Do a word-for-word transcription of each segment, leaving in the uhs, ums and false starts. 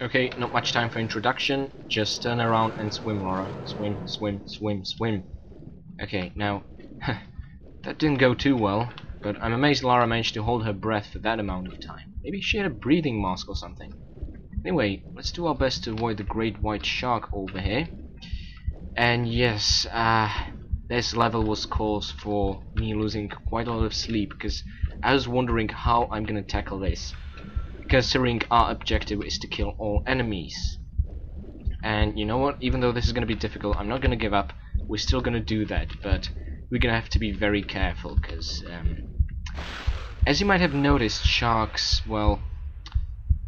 Okay, not much time for introduction. Just turn around and swim, Lara. Swim, swim, swim, swim. Okay, now, that didn't go too well, but I'm amazed Lara managed to hold her breath for that amount of time. Maybe she had a breathing mask or something. Anyway, let's do our best to avoid the great white shark over here. And yes, uh, this level was cause for me losing quite a lot of sleep, because I was wondering how I'm gonna tackle this, considering our objective is to kill all enemies. And you know what, even though this is gonna be difficult, I'm not gonna give up. We're still gonna do that, but we're gonna have to be very careful, because um, as you might have noticed, sharks, well,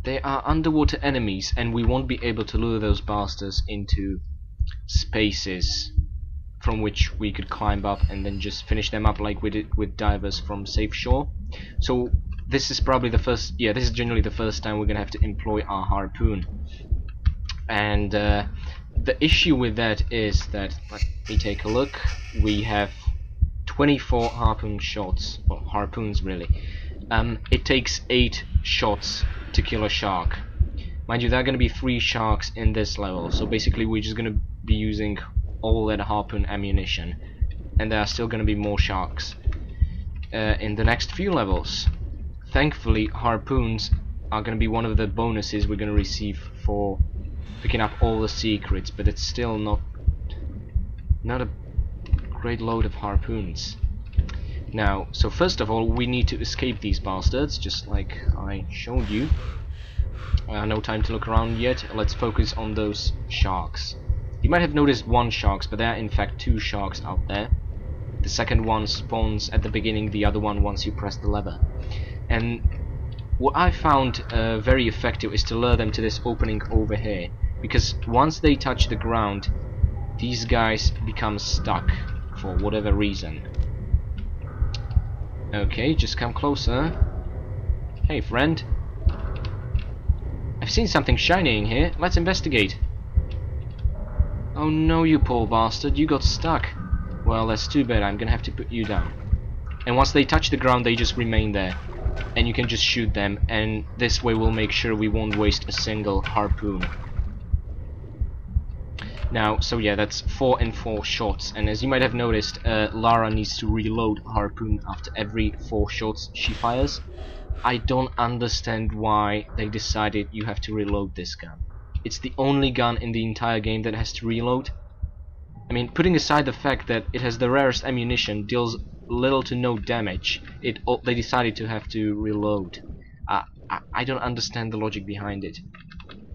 they are underwater enemies, and we won't be able to lure those bastards into spaces from which we could climb up and then just finish them up like we did with divers from Safe Shore. So this is probably the first, yeah, this is generally the first time we're gonna have to employ our harpoon. And uh, the issue with that is that, let me take a look, we have twenty-four harpoon shots, well, harpoons really. Um, it takes eight shots to kill a shark. Mind you, there are gonna be three sharks in this level, so basically we're just gonna be using all that harpoon ammunition, and there are still gonna be more sharks uh, in the next few levels. Thankfully, harpoons are gonna be one of the bonuses we're gonna receive for picking up all the secrets, but it's still not not a great load of harpoons. Now, so first of all, we need to escape these bastards, just like I showed you. Uh, no time to look around yet. Let's focus on those sharks. You might have noticed one shark, but there are in fact two sharks out there. The second one spawns at the beginning, the other one once you press the lever. And what I found uh, very effective is to lure them to this opening over here, because once they touch the ground, these guys become stuck for whatever reason. Okay, just come closer. Hey, friend. I've seen something shiny in here. Let's investigate. Oh no, you poor bastard, you got stuck. Well, that's too bad, I'm gonna have to put you down. And once they touch the ground, they just remain there, and you can just shoot them, and this way we'll make sure we won't waste a single harpoon. Now, so yeah, that's four and four shots, and as you might have noticed, uh, Lara needs to reload a harpoon after every four shots she fires. I don't understand why they decided you have to reload this gun. It's the only gun in the entire game that has to reload. I mean, putting aside the fact that it has the rarest ammunition, deals little to no damage, it they decided to have to reload. Uh, I, I don't understand the logic behind it.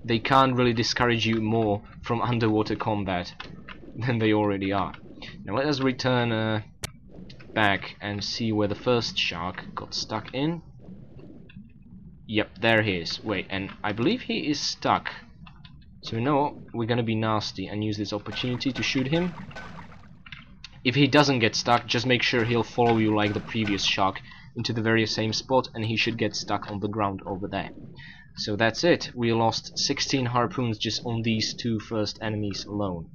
They can't really discourage you more from underwater combat than they already are. Now let us return uh, back and see where the first shark got stuck in. Yep, there he is. Wait, and I believe he is stuck. So no, we're gonna be nasty and use this opportunity to shoot him. If he doesn't get stuck, just make sure he'll follow you like the previous shark into the very same spot, and he should get stuck on the ground over there. So that's it. We lost sixteen harpoons just on these two first enemies alone.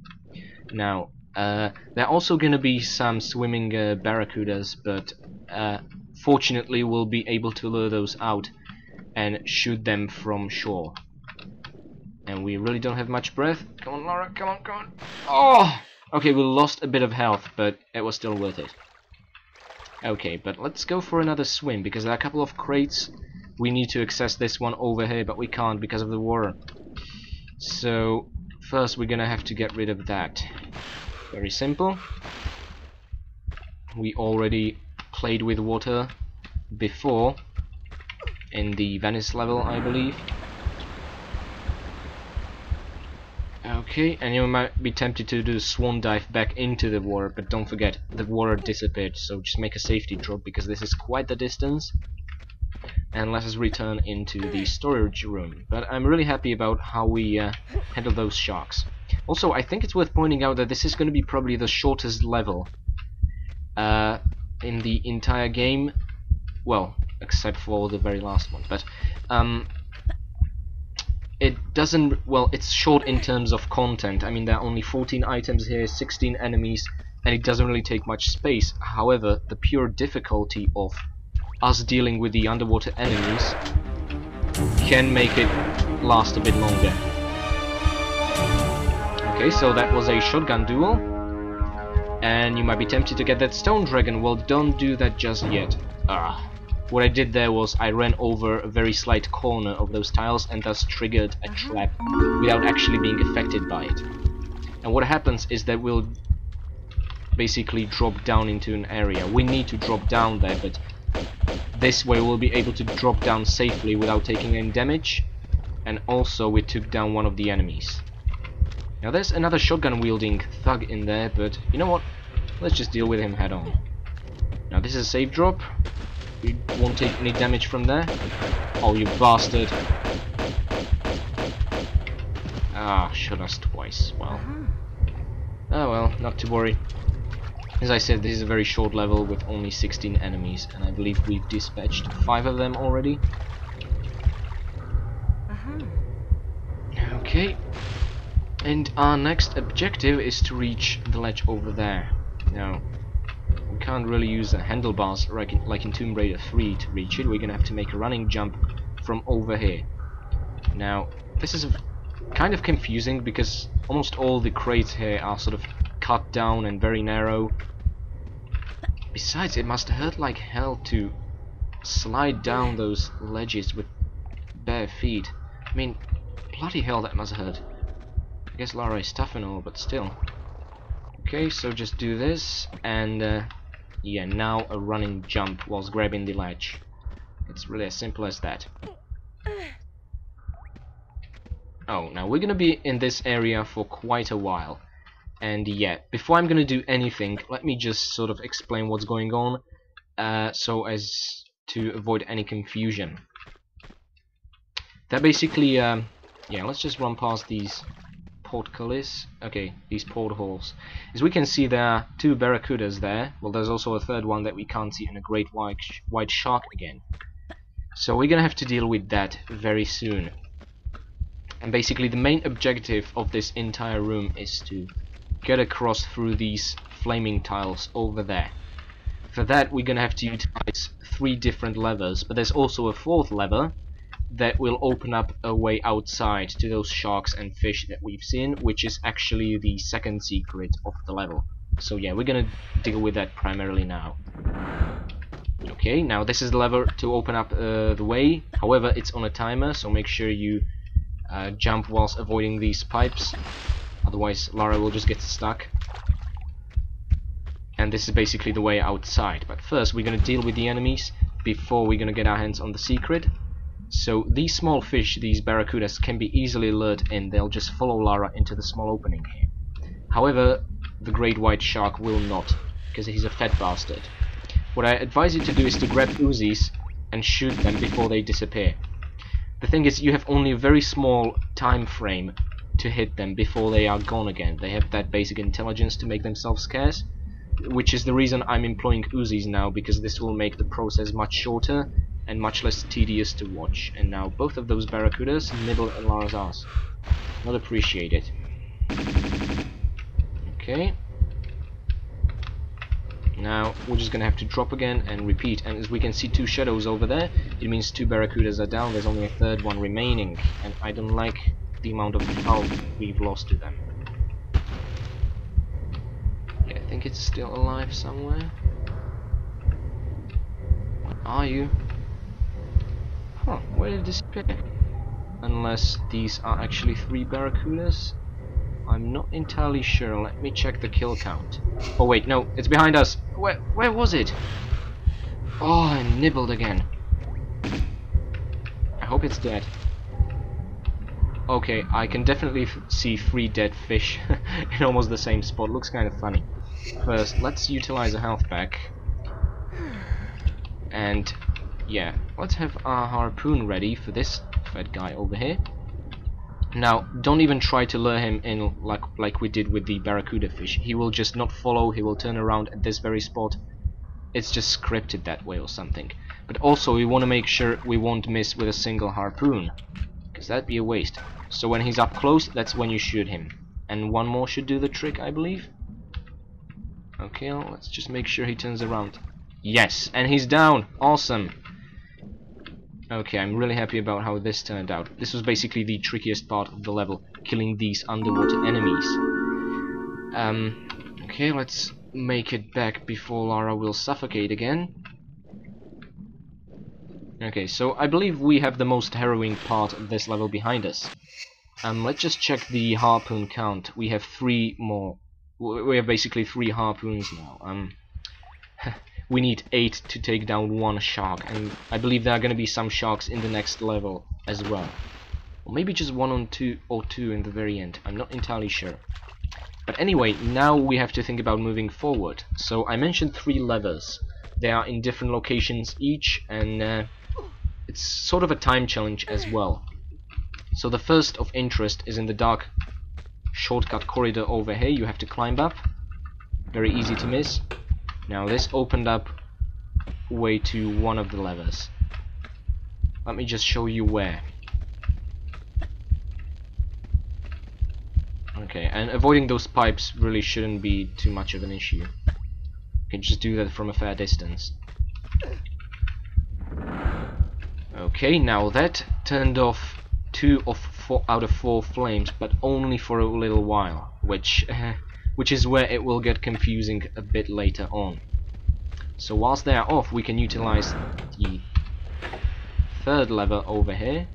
Now, uh, there are also going to be some swimming uh, barracudas, but uh, fortunately we'll be able to lure those out and shoot them from shore. And we really don't have much breath. Come on, Lara, come on, come on. Oh! Okay, we lost a bit of health, but it was still worth it. Okay, but let's go for another swim, because there are a couple of crates. We need to access this one over here, but we can't because of the water. So, first we're gonna have to get rid of that. Very simple. We already played with water before, in the Venice level, I believe. Okay, and you might be tempted to do a swan dive back into the water, but don't forget, the water disappeared, so just make a safety drop, because this is quite the distance. And let us return into the storage room. But I'm really happy about how we uh, handle those sharks. Also, I think it's worth pointing out that this is going to be probably the shortest level uh, in the entire game. Well, except for the very last one, but um, it doesn't, well, it's short in terms of content. I mean, there are only fourteen items here, sixteen enemies, and it doesn't really take much space. However, the pure difficulty of us dealing with the underwater enemies can make it last a bit longer. Okay, so that was a shotgun duel, and you might be tempted to get that stone dragon. Well, don't do that just yet. Ah. What I did there was I ran over a very slight corner of those tiles and thus triggered a trap without actually being affected by it. And what happens is that we'll basically drop down into an area. We need to drop down there, but this way we'll be able to drop down safely without taking any damage. And also we took down one of the enemies. Now there's another shotgun wielding thug in there, but you know what? Let's just deal with him head on. Now this is a safe drop. You won't take any damage from there. Oh, you bastard. Ah, shot us twice. Well. Oh well, not to worry. As I said, this is a very short level with only sixteen enemies, and I believe we've dispatched five of them already. Okay. And our next objective is to reach the ledge over there. Now, we can't really use the handlebars like in, like in Tomb Raider three to reach it. We're gonna have to make a running jump from over here. Now, this is kind of confusing because almost all the crates here are sort of cut down and very narrow. Besides, it must hurt like hell to slide down those ledges with bare feet. I mean, bloody hell, that must hurt. I guess Lara is tough and all, but still. Okay, so just do this, and uh, yeah, now a running jump whilst grabbing the ledge. It's really as simple as that. Oh, now we're gonna be in this area for quite a while. And yeah, before I'm gonna do anything, let me just sort of explain what's going on, uh, so as to avoid any confusion. That basically, um, yeah, let's just run past these portcullis. Okay, these portholes. As we can see, there are two barracudas there. Well, there's also a third one that we can't see, and a great white, sh white shark again. So we're gonna have to deal with that very soon. And basically the main objective of this entire room is to get across through these flaming tiles over there. For that, we're gonna have to utilize three different levers, but there's also a fourth lever that will open up a way outside to those sharks and fish that we've seen, which is actually the second secret of the level. So yeah, we're gonna deal with that primarily now. Okay, now this is the lever to open up uh, the way. However, it's on a timer, so make sure you uh, jump whilst avoiding these pipes, otherwise Lara will just get stuck. And this is basically the way outside, but first we're gonna deal with the enemies before we're gonna get our hands on the secret. So these small fish, these barracudas, can be easily lured in. They'll just follow Lara into the small opening here. However, the great white shark will not, because he's a fat bastard. What I advise you to do is to grab Uzis and shoot them before they disappear. The thing is, you have only a very small time frame to hit them before they are gone again. They have that basic intelligence to make themselves scarce, which is the reason I'm employing Uzis now, because this will make the process much shorter and much less tedious to watch. And now both of those barracudas nibble at Lara's ass. Not appreciated. Okay. Now we're just gonna have to drop again and repeat. And as we can see, two shadows over there. It means two barracudas are down. There's only a third one remaining, and I don't like the amount of health we've lost to them. Yeah, I think it's still alive somewhere. What are you? Huh, where did it disappear? Unless these are actually three barracudas? I'm not entirely sure. Let me check the kill count. Oh wait, no, it's behind us! Where, where was it? Oh, I nibbled again. I hope it's dead. Okay, I can definitely f see three dead fish in almost the same spot. Looks kind of funny. First, let's utilize a health pack. And yeah, let's have our harpoon ready for this fat guy over here. Now, don't even try to lure him in like like we did with the barracuda fish. He will just not follow, he will turn around at this very spot. It's just scripted that way or something. But also, we want to make sure we won't miss with a single harpoon, because that'd be a waste. So when he's up close, that's when you shoot him. And one more should do the trick, I believe. Okay, well, let's just make sure he turns around. Yes, and he's down! Awesome! Okay, I'm really happy about how this turned out. This was basically the trickiest part of the level, killing these underwater enemies. Um, okay, let's make it back before Lara will suffocate again. Okay, so I believe we have the most harrowing part of this level behind us. Um, let's just check the harpoon count. We have three more. We have basically three harpoons now. Um... We need eight to take down one shark, and I believe there are gonna be some sharks in the next level as well. Or maybe just one on two or two in the very end, I'm not entirely sure. But anyway, now we have to think about moving forward. So I mentioned three levers. They are in different locations each, and uh, it's sort of a time challenge as well. So the first of interest is in the dark shortcut corridor over here. You have to climb up, very easy to miss. Now this opened up way to one of the levers. Let me just show you where. Okay, and avoiding those pipes really shouldn't be too much of an issue. You can just do that from a fair distance. Okay, now that turned off two of four out of four flames, but only for a little while, which... which is where it will get confusing a bit later on. So whilst they are off, we can utilize the third lever over here.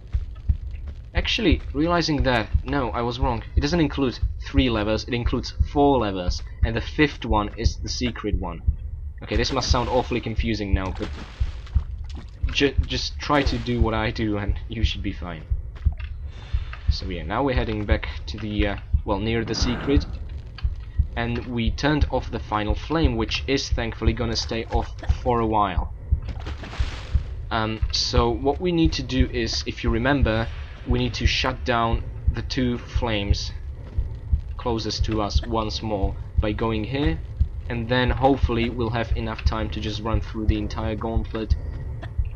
Actually, realizing that, no, I was wrong. It doesn't include three levers, it includes four levers, and the fifth one is the secret one. Okay, this must sound awfully confusing now, but ju just try to do what I do and you should be fine. So yeah, now we're heading back to the, uh, well, near the secret. And we turned off the final flame, which is thankfully gonna stay off for a while. Um, so what we need to do is, if you remember, we need to shut down the two flames closest to us once more by going here, and then hopefully we'll have enough time to just run through the entire gauntlet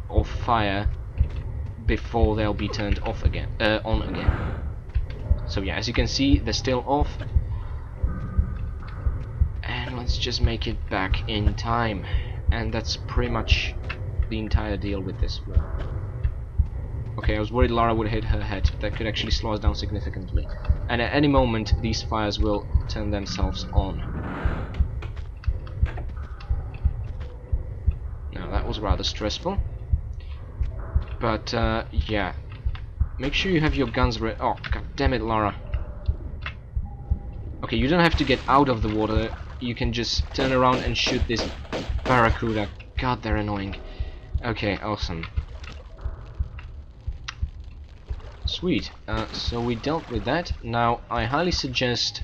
of fire before they'll be turned off again, uh, on again. So yeah, as you can see, they're still off. Let's just make it back in time, and that's pretty much the entire deal with this one. Okay, I was worried Lara would hit her head. That could actually slow us down significantly, and at any moment these fires will turn themselves on. Now that was rather stressful, but uh, yeah, make sure you have your guns ready. Oh, god damn it, Lara. Okay, you don't have to get out of the water. You can just turn around and shoot this barracuda. God, they're annoying. Okay, awesome. Sweet. Uh, so we dealt with that. Now, I highly suggest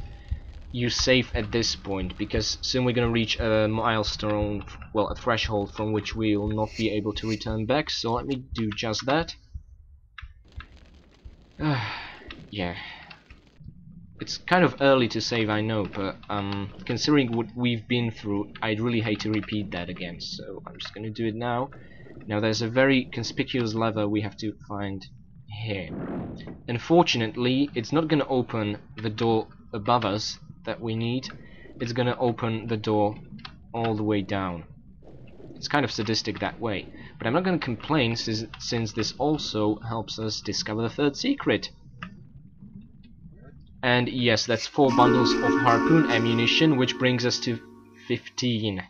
you save at this point, because soon we're gonna reach a milestone, well, a threshold from which we'll not be able to return back, so let me do just that. Uh, yeah. It's kind of early to save, I know, but um, considering what we've been through, I'd really hate to repeat that again, so I'm just gonna do it now. Now there's a very conspicuous lever we have to find here. Unfortunately, it's not gonna open the door above us that we need, it's gonna open the door all the way down. It's kind of sadistic that way, but I'm not gonna complain since, since this also helps us discover the third secret. And yes, that's four bundles of harpoon ammunition, which brings us to fifteen.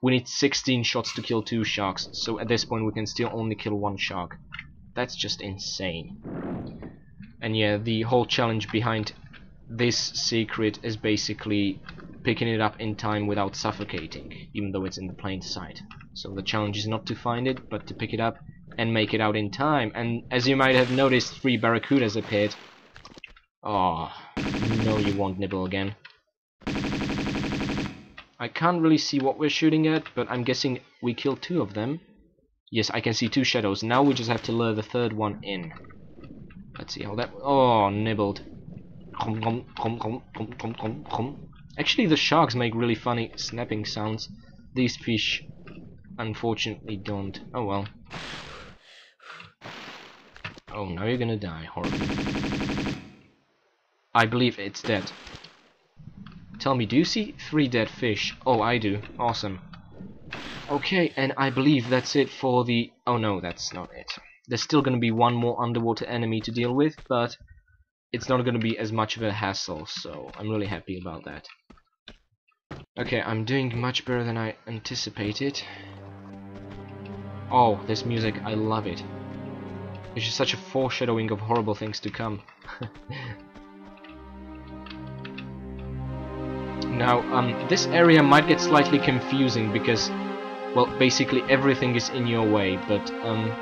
We need sixteen shots to kill two sharks, so at this point we can still only kill one shark. That's just insane. And yeah, the whole challenge behind this secret is basically picking it up in time without suffocating, even though it's in the plain sight. So the challenge is not to find it, but to pick it up and make it out in time. And as you might have noticed, three barracudas appeared. Oh, no, you won't nibble again. I can't really see what we're shooting at, but I'm guessing we killed two of them. Yes, I can see two shadows. Now we just have to lure the third one in. Let's see how that... Oh, nibbled. Actually, the sharks make really funny snapping sounds. These fish, unfortunately, don't. Oh, well. Oh, now you're gonna die, horribly. I believe it's dead. Tell me, do you see three dead fish? Oh, I do. Awesome. Okay, and I believe that's it for the... Oh no, that's not it. There's still going to be one more underwater enemy to deal with, but it's not going to be as much of a hassle, so I'm really happy about that. Okay, I'm doing much better than I anticipated. Oh, this music, I love it. It's just such a foreshadowing of horrible things to come. Now, um, this area might get slightly confusing because, well, basically everything is in your way, but um,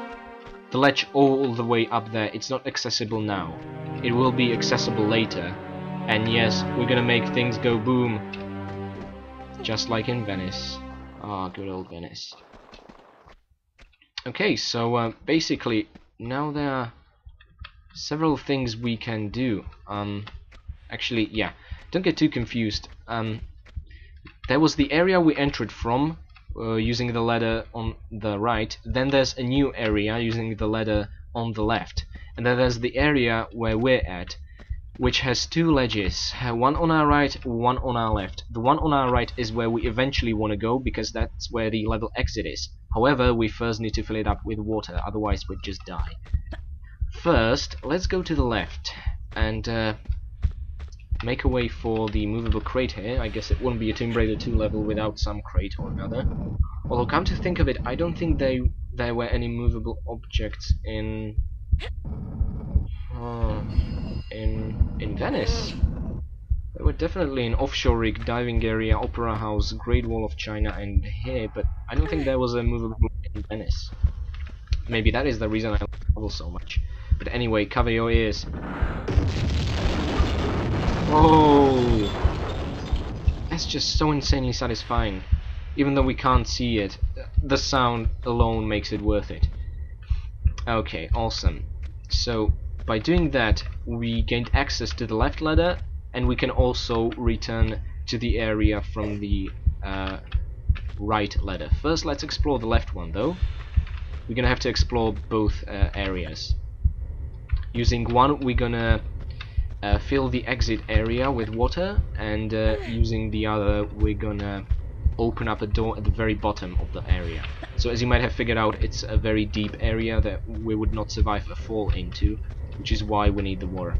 the ledge all the way up there, it's not accessible now. It will be accessible later. And yes, we're gonna make things go boom. Just like in Venice. Ah, good old Venice. Okay, so uh, basically, now there are several things we can do. Um, actually, yeah. Don't get too confused. Um, there was the area we entered from uh, using the ladder on the right. Then there's a new area using the ladder on the left. And then there's the area where we're at, which has two ledges. One on our right, one on our left. The one on our right is where we eventually want to go, because that's where the level exit is. However, we first need to fill it up with water, otherwise we'd just die. First, let's go to the left and uh, make a way for the movable crate here. I guess it wouldn't be a Tomb Raider two level without some crate or another. Although, come to think of it, I don't think they, there were any movable objects in uh, in in Venice. They were definitely in offshore rig, diving area, opera house, Great Wall of China, and here. But I don't think there was a movable in Venice. Maybe that is the reason I love travel so much. But anyway, cover your ears. Oh, that's just so insanely satisfying. Even though we can't see it, the sound alone makes it worth it. Okay, awesome. So by doing that, we gained access to the left ladder, and we can also return to the area from the uh, right ladder. First, let's explore the left one, though. We're gonna have to explore both uh, areas. Using one, we're gonna Uh, fill the exit area with water, and uh, using the other we're gonna open up a door at the very bottom of the area. So as you might have figured out, it's a very deep area that we would not survive a fall into, which is why we need the water.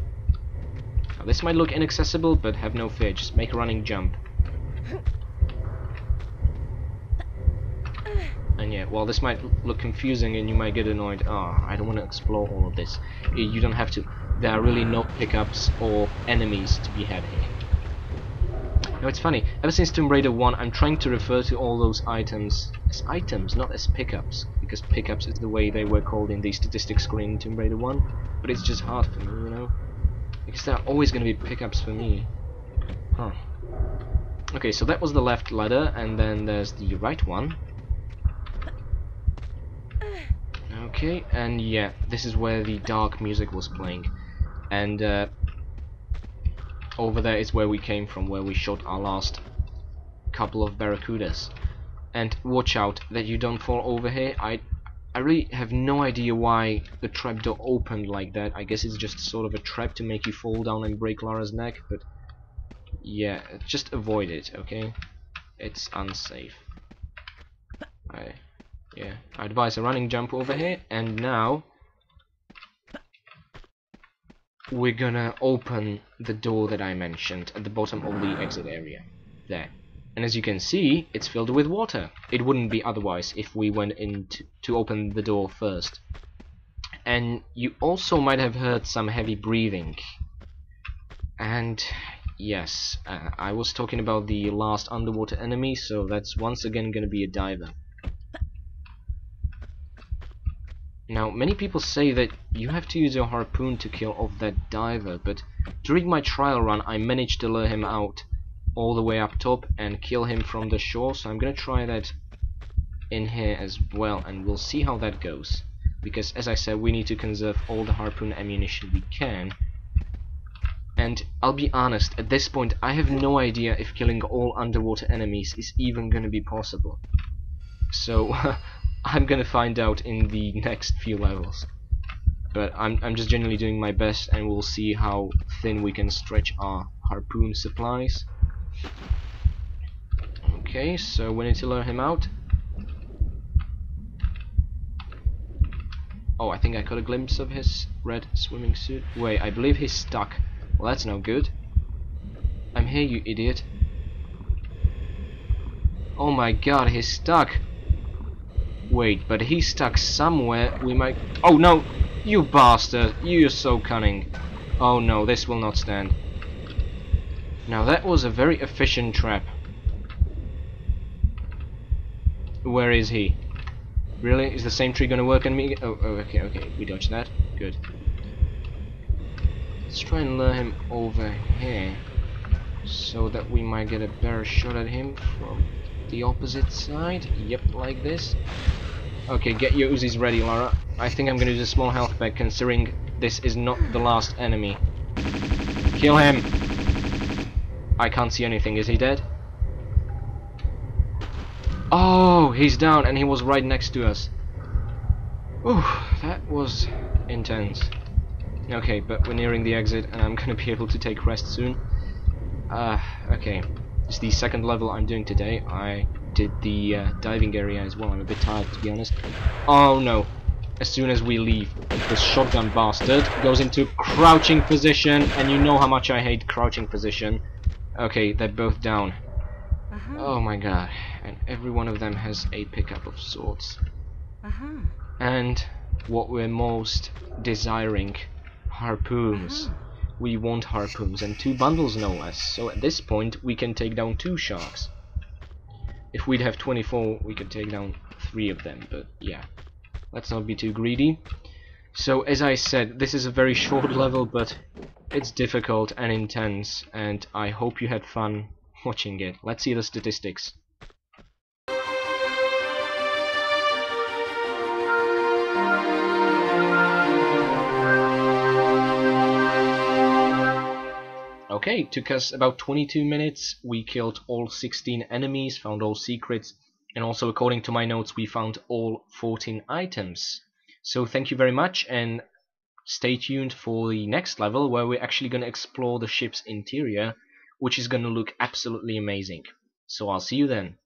Now, this might look inaccessible, but have no fear, just make a running jump. And yeah, well, this might look confusing and you might get annoyed. Ah, oh, I don't want to explore all of this. You don't have to. There are really no pickups or enemies to be had here. Now, it's funny, ever since Tomb Raider one, I'm trying to refer to all those items as items, not as pickups, because pickups is the way they were called in the statistics screen in Tomb Raider one, but it's just hard for me, you know? Because there are always going to be pickups for me. Huh. Okay, so that was the left ladder, and then there's the right one. Okay, and yeah, this is where the dark music was playing. And uh, over there is where we came from, where we shot our last couple of barracudas. And watch out that you don't fall over here. I I really have no idea why the trapdoor opened like that. I guess it's just sort of a trap to make you fall down and break Lara's neck, but yeah, just avoid it, okay? It's unsafe. I, yeah, I advise a running jump over here, and now we're gonna open the door that I mentioned at the bottom of the exit area. There. And as you can see, it's filled with water. It wouldn't be otherwise if we went in to, to open the door first. And you also might have heard some heavy breathing. And yes, uh, I was talking about the last underwater enemy, so that's once again gonna be a diver. Now, many people say that you have to use your harpoon to kill off that diver, but during my trial run I managed to lure him out all the way up top and kill him from the shore, so I'm gonna try that in here as well, and we'll see how that goes. Because, as I said, we need to conserve all the harpoon ammunition we can. And I'll be honest, at this point I have no idea if killing all underwater enemies is even gonna be possible. So I'm gonna find out in the next few levels, but I'm I'm just generally doing my best, and we'll see how thin we can stretch our harpoon supplies. Okay, so we need to lure him out. Oh, I think I caught a glimpse of his red swimming suit. Wait, I believe he's stuck. Well, that's no good. I'm here, you idiot. Oh my god, he's stuck. Wait, but he's stuck somewhere. We might... Oh no! You bastard! You're so cunning. Oh no, this will not stand. Now that was a very efficient trap. Where is he? Really? Is the same tree gonna work on me? Oh, oh, okay, okay. We dodged that. Good. Let's try and lure him over here, so that we might get a better shot at him from the opposite side. Yep, like this. Okay, get your Uzis ready, Lara. I think I'm gonna use a small health pack, considering this is not the last enemy. Kill him! I can't see anything. Is he dead? Oh, he's down, and he was right next to us. Ooh, that was intense. Okay, but we're nearing the exit, and I'm gonna be able to take rest soon. Uh, okay. It's the second level I'm doing today. I did the uh, diving area as well. I'm a bit tired, to be honest. Oh no. As soon as we leave, the shotgun bastard goes into crouching position, and you know how much I hate crouching position. Okay, they're both down. Uh-huh. Oh my god. And every one of them has a pickup of sorts. Uh-huh. And what we're most desiring, harpoons. Uh-huh. We want harpoons, and two bundles no less, so at this point we can take down two sharks. If we'd have twenty-four, we could take down three of them, but yeah, let's not be too greedy. So as I said, this is a very short level, but it's difficult and intense, and I hope you had fun watching it. Let's see the statistics. Okay, took us about twenty-two minutes, we killed all sixteen enemies, found all secrets, and also according to my notes we found all fourteen items. So thank you very much, and stay tuned for the next level where we're actually going to explore the ship's interior, which is going to look absolutely amazing. So I'll see you then.